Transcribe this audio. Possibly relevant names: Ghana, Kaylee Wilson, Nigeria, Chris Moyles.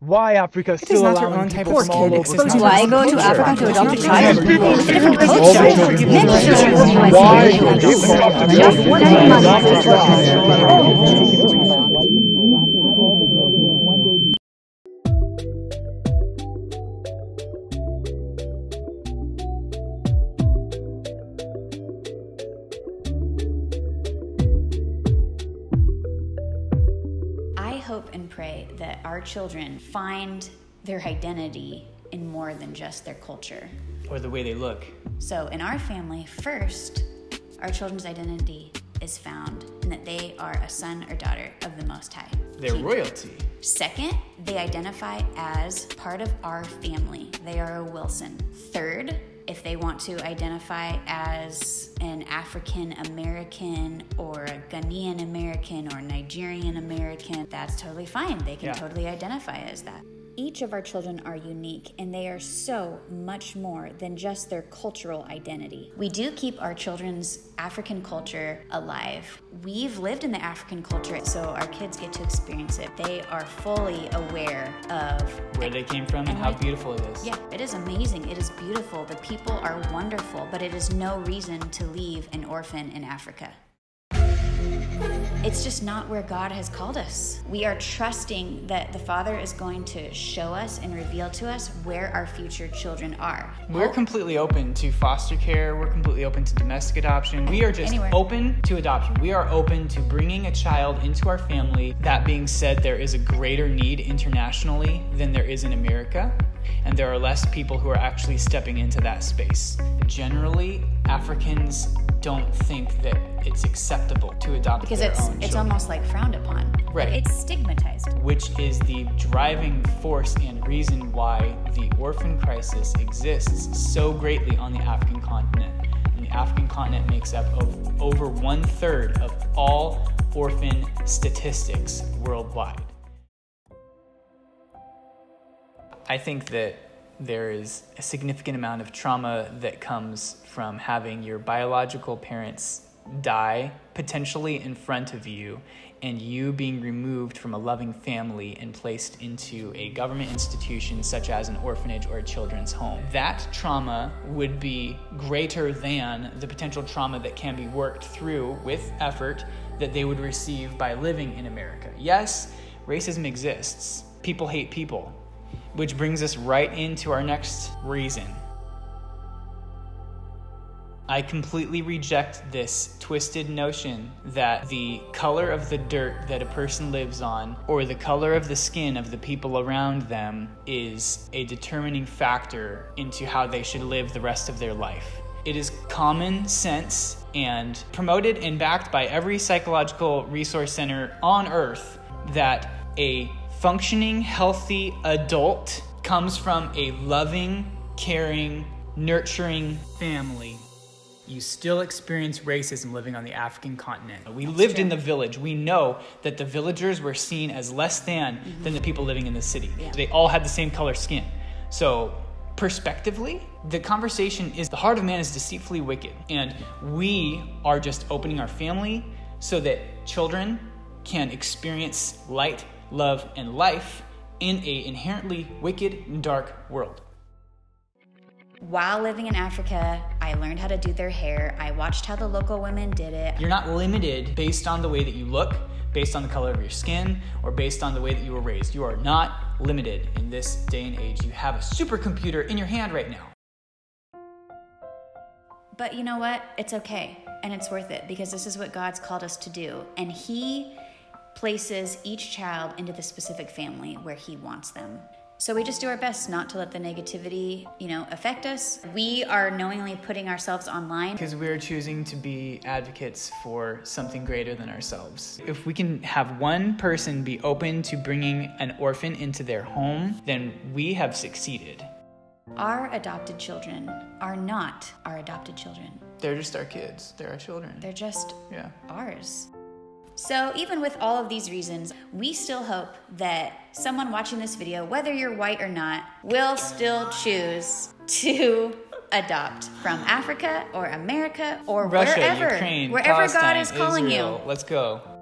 why Africa still allowing people from all over the Why go to Africa to adopt a child? It's a different culture. Why go to Africa to adopt a child? Hope and pray that our children find their identity in more than just their culture or the way they look. So in our family, first, our children's identity is found in that they are a son or daughter of the Most High. They're royalty. Second, they identify as part of our family. They are a Wilson. Third, if they want to identify as an African American or a Ghanaian American or Nigerian American, that's totally fine. They can totally identify as that. Each of our children are unique, and they are so much more than just their cultural identity. We do keep our children's African culture alive. We've lived in the African culture, so our kids get to experience it. They are fully aware of where they came from and how beautiful it is. Yeah, it is amazing. It is beautiful. The people are wonderful, but it is no reason to leave an orphan in Africa. It's just not where God has called us. We are trusting that the Father is going to show us and reveal to us where our future children are. We're completely open to foster care. We're completely open to domestic adoption. We are just open to adoption. We are open to bringing a child into our family. That being said, there is a greater need internationally than there is in America, and there are less people who are actually stepping into that space. Generally, Africans don't think that it's acceptable to adopt because it's almost like frowned upon. Right. It's stigmatized. Which is the driving force and reason why the orphan crisis exists so greatly on the African continent. And the African continent makes up over 1/3 of all orphan statistics worldwide. I think that there is a significant amount of trauma that comes from having your biological parents die potentially in front of you, and you being removed from a loving family and placed into a government institution such as an orphanage or a children's home. That trauma would be greater than the potential trauma that can be worked through with effort that they would receive by living in America. Yes, racism exists. People hate people. Which brings us right into our next reason. I completely reject this twisted notion that the color of the dirt that a person lives on or the color of the skin of the people around them is a determining factor into how they should live the rest of their life. It is common sense and promoted and backed by every psychological resource center on earth that a functioning, healthy adult comes from a loving, caring, nurturing family. You still experience racism living on the African continent. We lived in the village. We know that the villagers were seen as less than the people living in the city. Yeah. They all had the same color skin. So, perspectively, the conversation is the heart of man is deceitfully wicked. And we are just opening our family so that children can experience light, love, and life in an inherently wicked and dark world. While living in Africa, I learned how to do their hair. I watched how the local women did it. You're not limited based on the way that you look, based on the color of your skin, or based on the way that you were raised. You are not limited in this day and age. You have a supercomputer in your hand right now. But you know what? It's okay, and it's worth it, because this is what God's called us to do, and He places each child into the specific family where He wants them. So we just do our best not to let the negativity, affect us. We are knowingly putting ourselves online. Because we're choosing to be advocates for something greater than ourselves. If we can have one person be open to bringing an orphan into their home, then we have succeeded. Our adopted children are not our adopted children. They're just our kids. They're our children. They're just ours. So even with all of these reasons, we still hope that someone watching this video, whether you're white or not, will still choose to adopt from Africa or America or Russia, wherever, Ukraine, wherever Palestine, God is calling Israel. You. Let's go.